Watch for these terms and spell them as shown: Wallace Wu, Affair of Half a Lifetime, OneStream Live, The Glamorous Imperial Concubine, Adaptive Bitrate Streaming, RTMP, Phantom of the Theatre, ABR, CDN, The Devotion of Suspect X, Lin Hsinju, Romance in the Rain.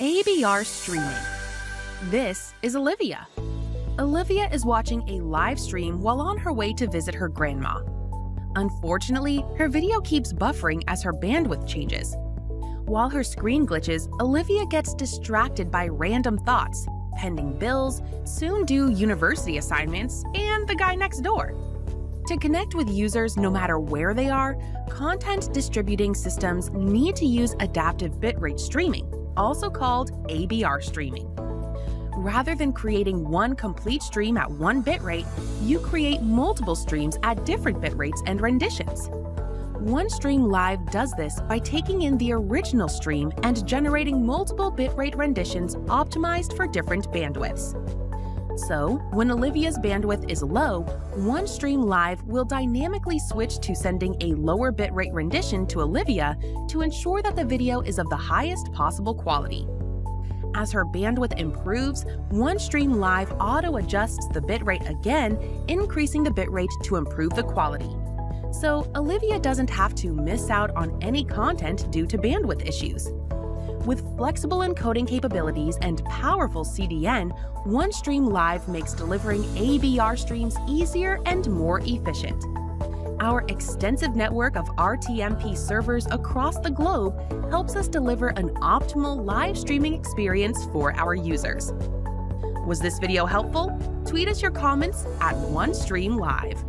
ABR streaming. This is Olivia. Olivia is watching a live stream while on her way to visit her grandma. Unfortunately, her video keeps buffering as her bandwidth changes. While her screen glitches, Olivia gets distracted by random thoughts, pending bills, soon-due university assignments, and the guy next door. To connect with users no matter where they are, content distributing systems need to use adaptive bitrate streaming, also called ABR streaming. Rather than creating one complete stream at one bitrate, you create multiple streams at different bitrates and renditions. OneStream Live does this by taking in the original stream and generating multiple bitrate renditions optimized for different bandwidths. So, when Olivia's bandwidth is low, OneStream Live will dynamically switch to sending a lower bitrate rendition to Olivia to ensure that the video is of the highest possible quality. As her bandwidth improves, OneStream Live auto-adjusts the bitrate again, increasing the bitrate to improve the quality. So Olivia doesn't have to miss out on any content due to bandwidth issues. With flexible encoding capabilities and powerful CDN, OneStream Live makes delivering ABR streams easier and more efficient. Our extensive network of RTMP servers across the globe helps us deliver an optimal live streaming experience for our users. Was this video helpful? Tweet us your comments at OneStream Live.